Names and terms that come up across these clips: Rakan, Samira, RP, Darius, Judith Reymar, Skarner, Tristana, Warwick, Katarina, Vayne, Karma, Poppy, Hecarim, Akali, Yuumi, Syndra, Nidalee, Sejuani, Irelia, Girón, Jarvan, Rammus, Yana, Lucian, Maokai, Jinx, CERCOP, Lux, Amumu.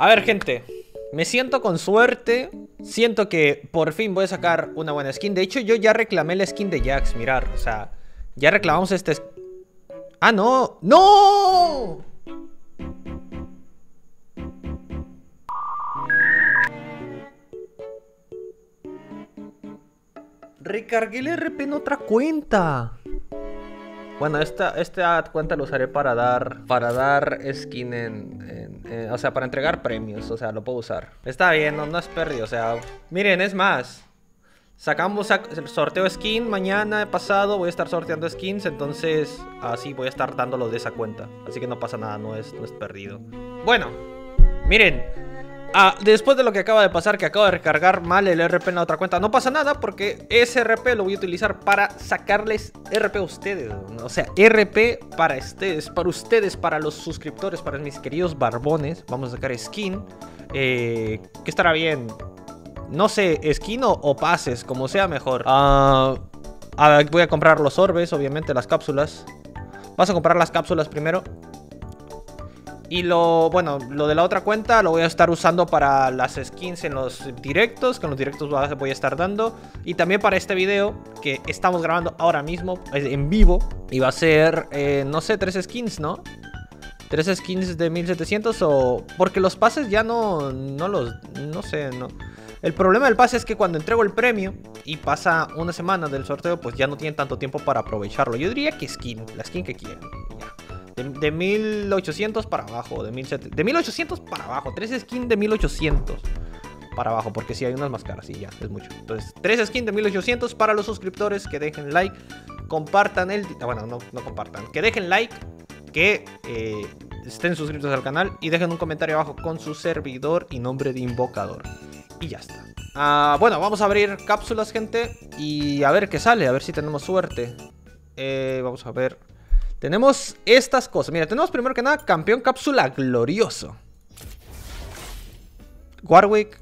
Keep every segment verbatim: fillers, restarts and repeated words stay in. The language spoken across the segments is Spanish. A ver, gente, me siento con suerte. Siento que por fin voy a sacar una buena skin. De hecho, yo ya reclamé la skin de Jax, mirar, o sea, ya reclamamos esta skin. ¡Ah, no! ¡No! Recargué el R P en otra cuenta. Bueno, esta, esta cuenta la usaré para dar para dar skin en, en, en... O sea, para entregar premios, o sea, lo puedo usar. Está bien, no, no es pérdida, o sea... Miren, es más... Sacamos sac, sorteo skin, mañana, pasado, voy a estar sorteando skins, entonces... Así voy a estar dándolos de esa cuenta. Así que no pasa nada, no es, no es perdido. Bueno, miren... Ah, después de lo que acaba de pasar, que acabo de recargar mal el R P en la otra cuenta, no pasa nada porque ese R P lo voy a utilizar para sacarles R P a ustedes, ¿no? O sea, R P para ustedes, para ustedes, para los suscriptores, para mis queridos barbones. Vamos a sacar skin, eh, que estará bien, no sé, skin o, o pases, como sea mejor. Ah, a ver, voy a comprar los orbes, obviamente las cápsulas. Vas a comprar las cápsulas primero. Y lo, bueno, lo de la otra cuenta lo voy a estar usando para las skins en los directos, que en los directos voy a estar dando. Y también para este video que estamos grabando ahora mismo, en vivo. Y va a ser, eh, no sé, tres skins, ¿no? Tres skins de mil setecientos o... Porque los pases ya no, no los... No sé, no... El problema del pase es que cuando entrego el premio y pasa una semana del sorteo, pues ya no tienen tanto tiempo para aprovecharlo. Yo diría que skin, la skin que quieran. De, de mil ochocientos para abajo, de, mil setecientos, de mil ochocientos para abajo, tres skins de mil ochocientos para abajo, porque si sí, hay unas más caras y ya, es mucho. Entonces, tres skins de mil ochocientos para los suscriptores que dejen like, compartan el... Bueno, no, no compartan, que dejen like, que eh, estén suscritos al canal y dejen un comentario abajo con su servidor y nombre de invocador. Y ya está. Ah, bueno, vamos a abrir cápsulas, gente, y a ver qué sale, a ver si tenemos suerte. Eh, vamos a ver... Tenemos estas cosas. Mira, tenemos primero que nada campeón cápsula glorioso. Warwick,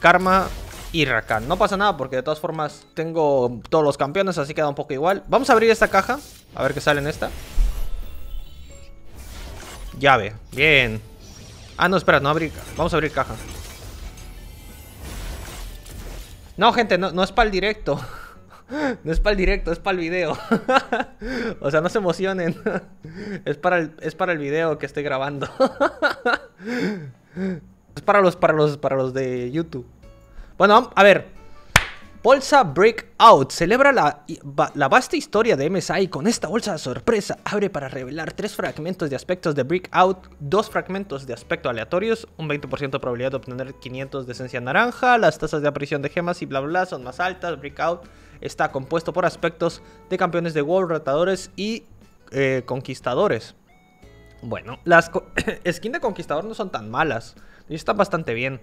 Karma y Rakan. No pasa nada porque de todas formas tengo todos los campeones, así queda un poco igual. Vamos a abrir esta caja. A ver qué sale en esta. Llave. Bien. Ah, no, espera, no abrir. Vamos a abrir caja. No, gente, no, no es para el directo. No es para el directo, es para el video. O sea, no se emocionen. Es para el, es para el video que estoy grabando. Es para los, para los, para los de YouTube. Bueno, a ver. Bolsa Breakout. Celebra la, la vasta historia de M S I con esta bolsa de sorpresa. Abre para revelar tres fragmentos de aspectos de Breakout, dos fragmentos de aspecto aleatorios, un veinte por ciento de probabilidad de obtener quinientos de esencia naranja, las tasas de aparición de gemas y bla bla son más altas. Breakout está compuesto por aspectos de campeones de WoW, retadores y eh, conquistadores. Bueno, las co skin de conquistador no son tan malas. Están bastante bien.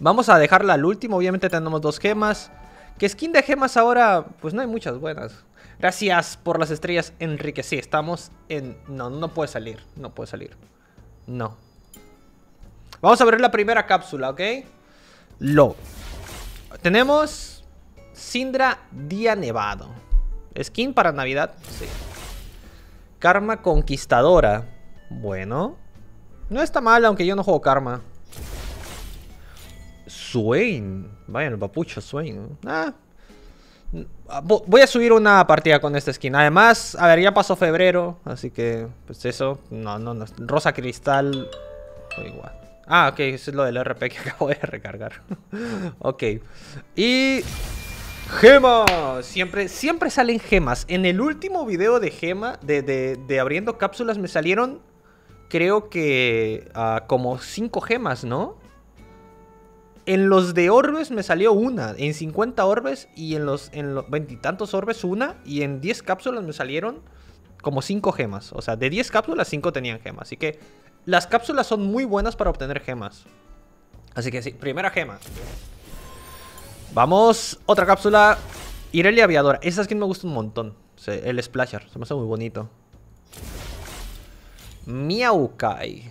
Vamos a dejarla al último, obviamente tenemos dos gemas. Que skin de gemas ahora, pues no hay muchas buenas. Gracias por las estrellas, Enrique. Sí, estamos en... No, no puede salir, no puede salir. No. Vamos a abrir la primera cápsula, ¿ok? Lo. Tenemos... Syndra, día nevado. Skin para Navidad, sí. Karma conquistadora. Bueno. No está mal, aunque yo no juego Karma. Swain. Vayan el papucho, Swain. Ah. Voy a subir una partida con esta skin. Además, a ver, ya pasó febrero. Así que, pues eso. No, no, no. Rosa cristal. Oh, igual. Ah, ok. Eso es lo del R P que acabo de recargar. Ok. Y... Gemas. Siempre, siempre salen gemas. En el último video de gema, de, de, de abriendo cápsulas, me salieron, creo que, uh, como cinco gemas, ¿no? En los de orbes me salió una, en cincuenta orbes y en los en los veintitantos orbes una, y en diez cápsulas me salieron como cinco gemas. O sea, de diez cápsulas, cinco tenían gemas. Así que las cápsulas son muy buenas para obtener gemas. Así que sí, primera gema. Vamos, otra cápsula. Irelia aviadora. Esta skin me gusta un montón. El splasher, se me hace muy bonito. Maokai.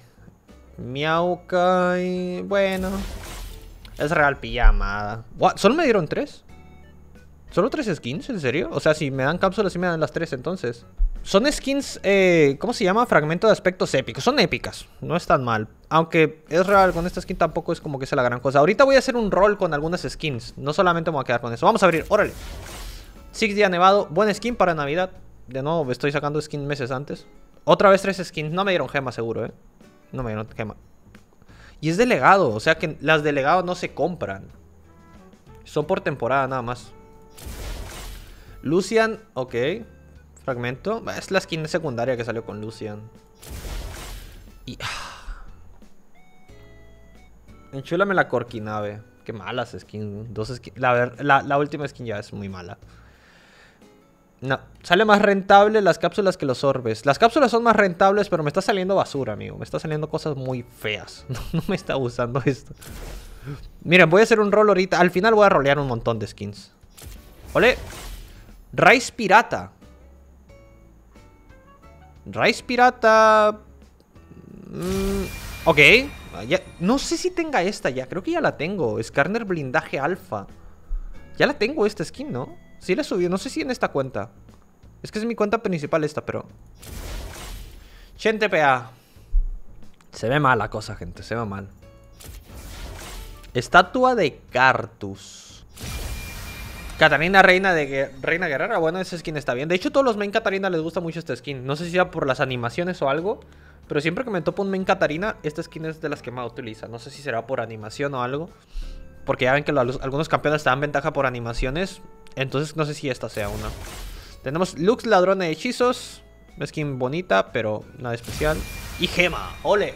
Maokai. Bueno. Es real pijamada. ¿What? ¿Solo me dieron tres? ¿Solo tres skins? ¿En serio? O sea, si me dan cápsulas, sí me dan las tres entonces. Son skins, eh, ¿cómo se llama? Fragmento de aspectos épicos. Son épicas, no es tan mal. Aunque es real, con esta skin tampoco es como que sea la gran cosa. Ahorita voy a hacer un roll con algunas skins. No solamente me voy a quedar con eso. Vamos a abrir, órale. Six Día Nevado, buena skin para Navidad. De nuevo, estoy sacando skins meses antes. Otra vez tres skins, no me dieron gema seguro, eh. No me dieron gema. Y es delegado, o sea que las delegados no se compran. Son por temporada nada más. Lucian, ok. Fragmento, es la skin secundaria que salió con Lucian. Y... enchúlame la Corquinave. Qué malas skins. Dos skins. La, la, la última skin ya es muy mala. No, sale más rentable las cápsulas que los orbes. Las cápsulas son más rentables, pero me está saliendo basura, amigo. Me está saliendo cosas muy feas. No, no me está gustando esto. Miren, voy a hacer un rol ahorita. Al final voy a rolear un montón de skins. Ole. Rice pirata. Rice pirata. Mm, ok. Ya, no sé si tenga esta ya. Creo que ya la tengo. Skarner blindaje alfa. Ya la tengo esta skin, ¿no? Sí la subí, no sé si en esta cuenta. Es que es mi cuenta principal esta, pero... ochenta P A. Se ve mal la cosa, gente, se ve mal. Estatua de Cartus. Katarina, reina de reina guerrera. Bueno, esa skin está bien. De hecho, todos los main Katarina les gusta mucho esta skin. No sé si sea por las animaciones o algo, pero siempre que me topo un main Katarina, esta skin es de las que más utiliza. No sé si será por animación o algo, porque ya ven que los, algunos campeones te dan ventaja por animaciones. Entonces no sé si esta sea una. Tenemos Lux, ladrón de hechizos. Skin bonita, pero nada especial. Y gema, ole.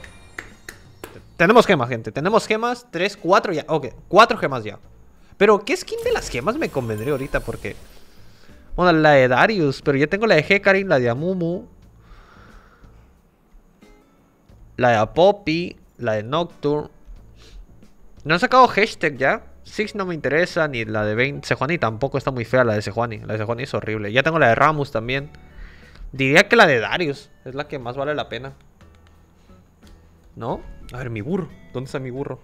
Tenemos gemas, gente. Tenemos gemas, tres, cuatro ya. Ok, cuatro gemas ya. Pero ¿qué skin de las gemas me convendría ahorita? Porque... bueno, la de Darius, pero ya tengo la de Hecarim, la de Amumu, la de Poppy, la de Nocturne. No han sacado hashtag ya. Six no me interesa, ni la de Vayne. Sejuani tampoco está muy fea, la de Sejuani. La de Sejuani es horrible. Ya tengo la de Rammus también. Diría que la de Darius es la que más vale la pena, ¿no? A ver, mi burro. ¿Dónde está mi burro?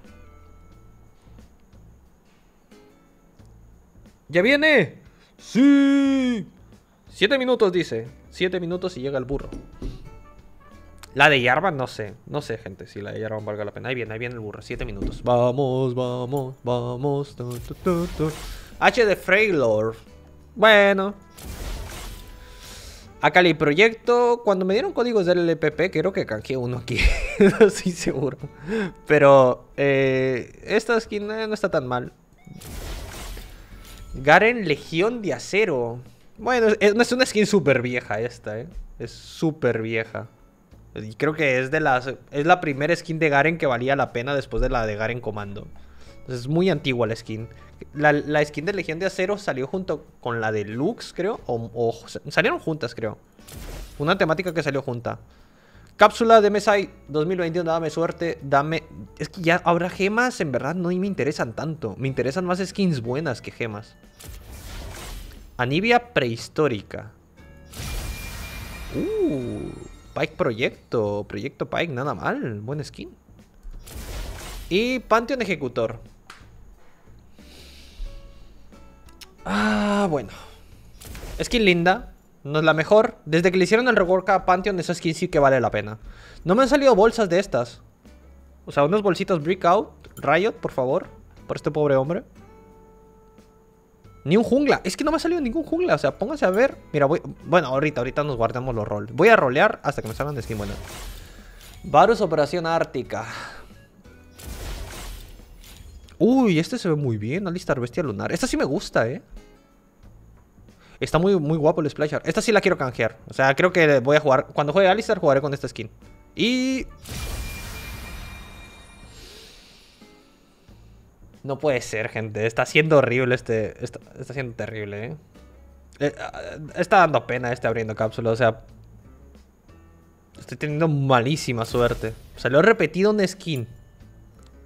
¡Ya viene! ¡Sí! Siete minutos, dice. Siete minutos y llega el burro. La de Jarvan, no sé. No sé, gente, si la de Jarvan valga la pena. Ahí viene, ahí viene el burro. Siete minutos. Vamos, vamos, vamos. Tu, tu, tu, tu. H de Frelyor. Bueno. Akali proyecto. Cuando me dieron códigos del L P P, creo que canjeé uno aquí. No estoy seguro. Pero eh, esta skin eh, no está tan mal. Garen, legión de acero. Bueno, es, es una skin súper vieja esta, eh. Es súper vieja. Creo que es de las... es la primera skin de Garen que valía la pena después de la de Garen Comando. Entonces es muy antigua la skin. La, la skin de Legión de Acero salió junto con la de Lux, creo. O, o salieron juntas, creo. Una temática que salió junta. Cápsula de M S I dos mil veintiuno, dame suerte, dame... Es que ya ahora gemas en verdad no me interesan tanto. Me interesan más skins buenas que gemas. Anivia prehistórica. Uh... Pyke proyecto, proyecto Pyke, nada mal, buen skin. Y Pantheon ejecutor. Ah, bueno. Skin linda, no es la mejor. Desde que le hicieron el rework a Pantheon, esa skin sí que vale la pena. No me han salido bolsas de estas. O sea, unas bolsitas Breakout, Riot, por favor. Por este pobre hombre. Ni un jungla. Es que no me ha salido ningún jungla. O sea, pónganse a ver. Mira, voy... bueno, ahorita, ahorita nos guardamos los rolls. Voy a rolear hasta que me salgan de skin buena. Varus, operación ártica. Uy, este se ve muy bien. Alistar, bestia lunar. Esta sí me gusta, eh. Está muy, muy guapo el splasher. Esta sí la quiero canjear. O sea, creo que voy a jugar... cuando juegue Alistar, jugaré con esta skin. Y... no puede ser, gente. Está siendo horrible este... Está, está siendo terrible, ¿eh? Está dando pena este abriendo cápsula. O sea... estoy teniendo malísima suerte. Salió repetido una skin.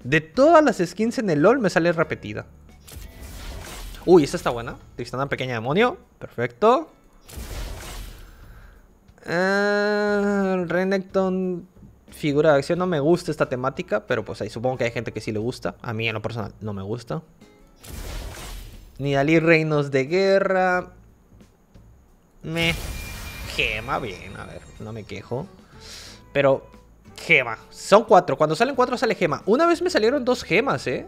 De todas las skins en el LoL me sale repetida. Uy, esta está buena. Tristana, pequeña demonio. Perfecto. Uh, Renekton... figura de acción, no me gusta esta temática, pero pues ahí supongo que hay gente que sí le gusta. A mí en lo personal no me gusta. Nidalí reinos de guerra. Meh. Gema, bien, a ver, no me quejo. Pero, gema. Son cuatro, cuando salen cuatro sale gema. Una vez me salieron dos gemas, eh.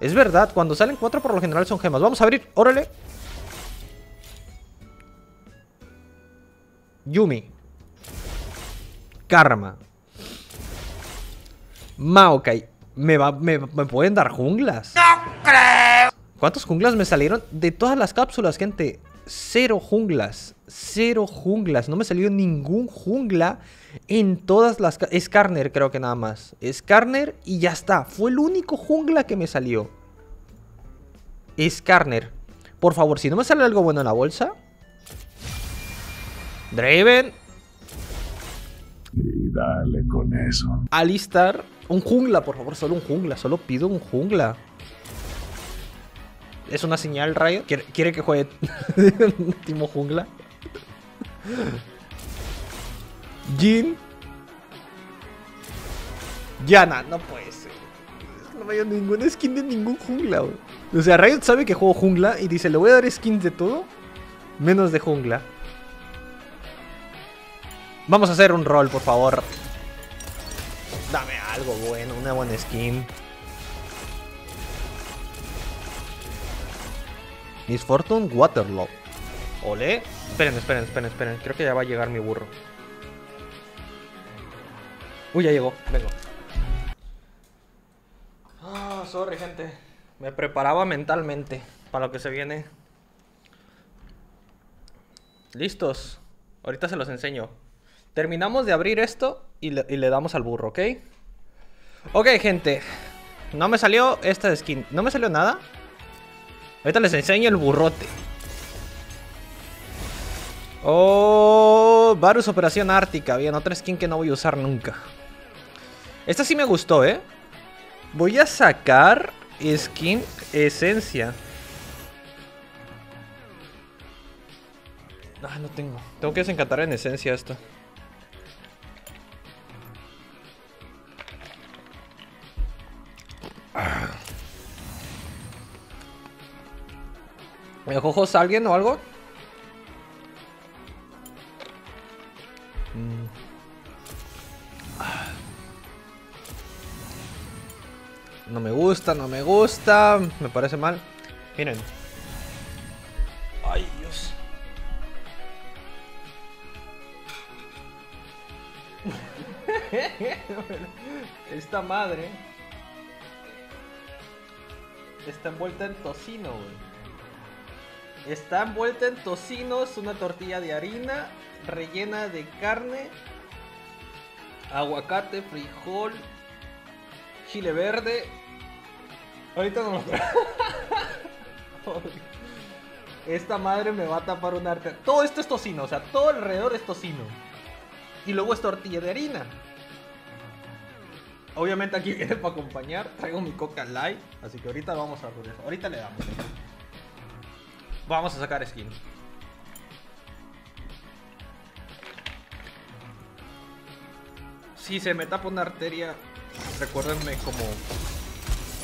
Es verdad, cuando salen cuatro por lo general son gemas. Vamos a abrir, órale. Yumi, Karma, Maokai. ¿Me, va, me, ¿Me pueden dar junglas? ¡No creo! ¿Cuántas junglas me salieron? De todas las cápsulas, gente, Cero junglas Cero junglas, no me salió ningún jungla en todas las... Skarner creo que nada más, Skarner y ya está, fue el único jungla que me salió. Skarner, por favor, si no me sale algo bueno en la bolsa. Draven. Y dale con eso. Alistar. Un jungla, por favor, solo un jungla. Solo pido un jungla. ¿Es una señal, Riot? ¿Quiere, quiere que juegue Timo jungla? Jin. Yana, no puede ser. No me dio ninguna skin de ningún jungla, bro. O sea, Riot sabe que juego jungla y dice, le voy a dar skins de todo menos de jungla. Vamos a hacer un roll, por favor. Dame algo bueno, una buena skin. Miss Fortune, Waterloo. Ole. Esperen, esperen, esperen, esperen. Creo que ya va a llegar mi burro. Uy, ya llegó. Vengo. Ah, sorry, gente. Me preparaba mentalmente para lo que se viene. ¿Listos? Ahorita se los enseño. Terminamos de abrir esto y le, y le damos al burro, ¿ok? Ok, gente. No me salió esta skin. No me salió nada. Ahorita les enseño el burrote. Oh, Varus Operación Ártica. Bien, otra skin que no voy a usar nunca. Esta sí me gustó, ¿eh? Voy a sacar skin esencia. Ah, no tengo. Tengo que desencantar en esencia esto. ¿Me ojos a alguien o algo? No me gusta, no me gusta. Me parece mal. Miren. Ay, Dios. Esta madre está envuelta en tocino, güey. Está envuelta en tocinos, una tortilla de harina, rellena de carne, aguacate, frijol, chile verde. Ahorita no lo traigo. Esta madre me va a tapar un arte. Todo esto es tocino, o sea, todo alrededor es tocino. Y luego es tortilla de harina. Obviamente aquí viene para acompañar. Traigo mi Coca Light, así que ahorita vamos a abrir eso. Ahorita le damos. Vamos a sacar skin. Si se me tapa una arteria, recuérdenme como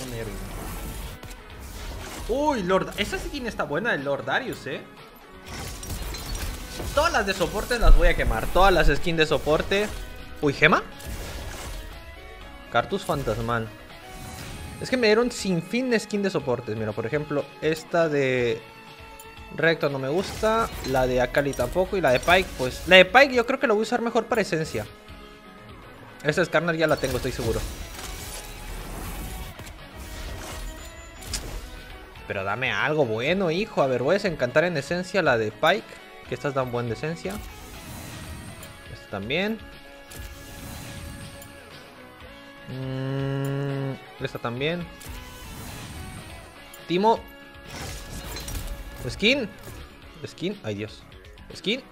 un héroe. Uy, Lord. Esa skin está buena del Lord Darius, eh. Todas las de soporte las voy a quemar. Todas las skins de soporte. Uy, gema. Cartus fantasmal. Es que me dieron sin fin de skin de soportes. Mira, por ejemplo, esta de... Recto no me gusta. La de Akali tampoco. Y la de Pyke, pues... La de Pyke yo creo que la voy a usar mejor para esencia. Esta Skarner ya la tengo, estoy seguro. Pero dame algo bueno, hijo. A ver, voy a desencantar en esencia la de Pyke. Que estas dan buena esencia. Esta también. Mm, esta también. Timo... Skin. Skin. Ay, Dios. Skin.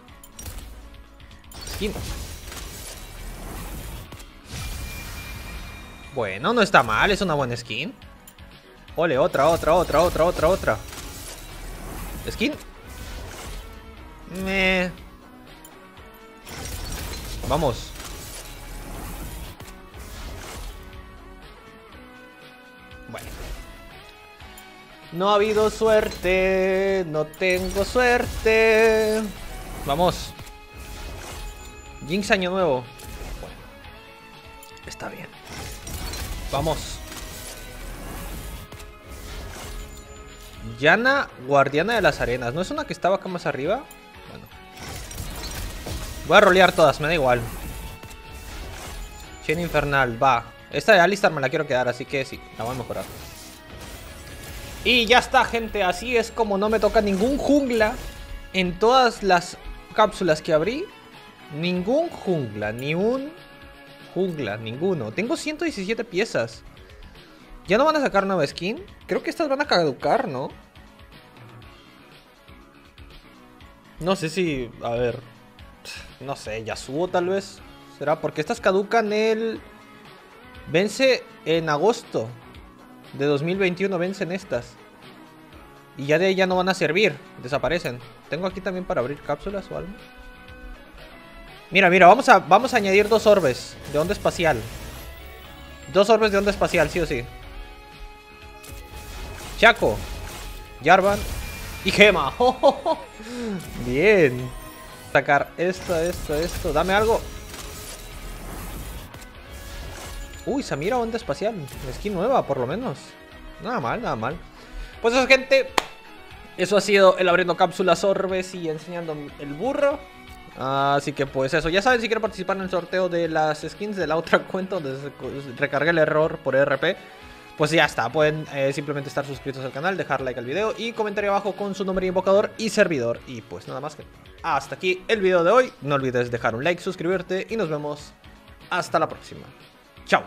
Skin. Bueno, no está mal. Es una buena skin. Ole, otra, otra, otra, otra, otra, otra. Skin. Meh. Vamos. Bueno. No ha habido suerte, no tengo suerte. Vamos. Jinx año nuevo. Bueno, está bien. Vamos. Yana, guardiana de las arenas. ¿No es una que estaba acá más arriba? Bueno. Voy a rolear todas, me da igual. Chain infernal, va. Esta de Alistar me la quiero quedar, así que sí, la voy a mejorar. Y ya está, gente. Así es como no me toca ningún jungla en todas las cápsulas que abrí. Ningún jungla, ni un jungla, ninguno. Tengo ciento diecisiete piezas. ¿Ya no van a sacar nueva skin? Creo que estas van a caducar, ¿no? No sé si... A ver... No sé, Yasuo tal vez. ¿Será? Porque estas caducan el... Vence en agosto de dos mil veintiuno, vencen estas. Y ya de ahí ya no van a servir. Desaparecen. ¿Tengo aquí también para abrir cápsulas o algo? Mira, mira, vamos a, vamos a añadir dos orbes de onda espacial. Dos orbes de onda espacial, sí o sí. Chaco, Jarvan y Gema. Oh, oh, oh. Bien. Sacar esto, esto, esto. Dame algo. Uy, Samira, onda espacial. Skin nueva, por lo menos. Nada mal, nada mal. Pues eso, gente. Eso ha sido el abriendo cápsulas, orbes y enseñando el burro. Así que pues eso. Ya saben, si quieren participar en el sorteo de las skins de la otra cuenta donde recargué el error por R P, pues ya está, pueden eh, simplemente estar suscritos al canal, dejar like al video y comentar abajo con su nombre, invocador y servidor. Y pues nada más, que hasta aquí el video de hoy. No olvides dejar un like, suscribirte y nos vemos hasta la próxima. Chao.